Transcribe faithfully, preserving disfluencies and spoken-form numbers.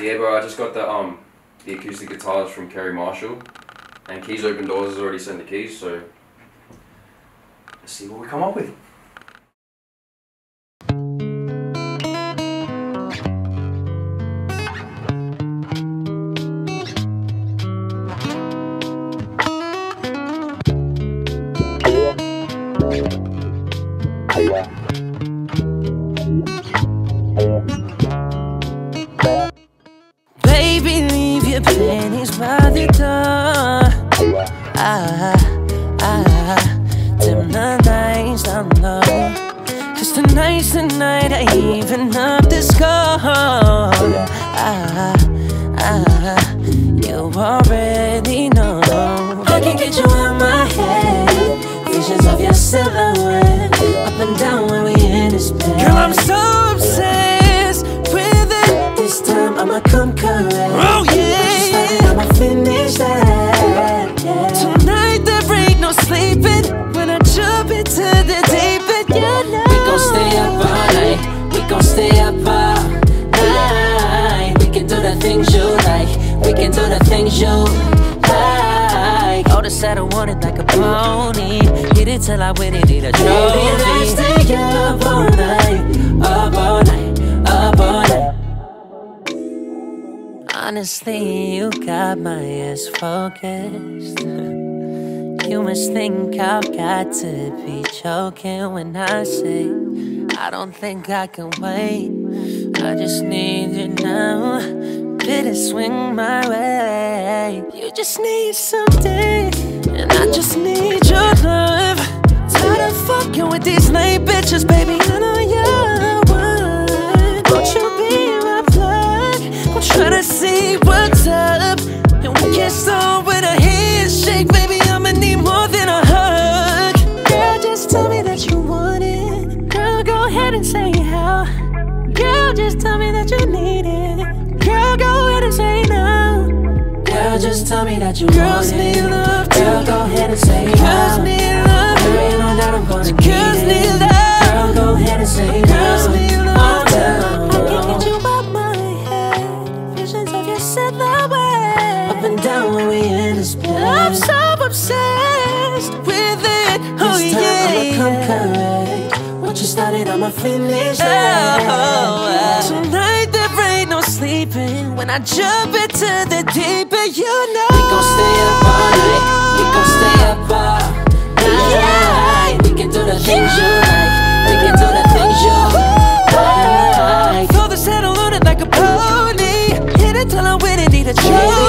Yeah, bro, I just got the um the acoustic guitars from Kerry Marshall, and Keys Open Doors has already sent the keys, so let's see what we come up with. Baby, leave your panties by the door. Ah, ah, dim the lights down low, 'cause tonight's the night I even up the score. Ah, ah, you already know I can get you out my head. Visions of your silhouette, up and down when we in this bed. Girl, I'm so obsessed with it. This time I'ma come correct. Oh yeah, I started, I'ma finish that. Yeah. Tonight there ain't no sleeping when I jump into the deep end. Yeah, no. We gon' stay up all night. We gon' stay up all night. We can do the things you like. We can do the things you like. Oh, the said I want it like a pony. Hit it till I win it, need a trophy. Baby, let's stay up all night, up all night, up all night. Honestly, you got my ass focused. You must think I've got to be joking when I say I don't think I can wait. I just need you now, better swing my way. You just need something, and I just need your love. Tired of fucking with these lame bitches, baby, I know you're one. Won't you be my plug? I'm trying to see what's up, and we can't stop with a handshake. Baby, I'ma need more than a hug. Girl, just tell me that you want it. Girl, go ahead and say how. Girl, just tell me that you need it. Girl, go ahead and say now. Girl, just tell me that you want it. Girls need love too. Girl, go ahead and say how. Girls need love. Girl, you know that I'm gonna need it. Girls need love. Girl, go ahead and say now. Girls need love too. I can't get you out my head. Visions of your silhouette, up and down when we in this bed. I'm so obsessed with it. Oh, this time yeah, I'ma come correct. Once you started, I'ma finish. Oh, oh, oh. Tonight there ain't no sleeping when I jump into the deep end. You know we gon' stay up all night. We gon' stay up all night. Yeah. We can do the things yeah. you like. We can do the things you like. Throw the saddle on it like a pony. Hit it till I'm winning. Need a trophy.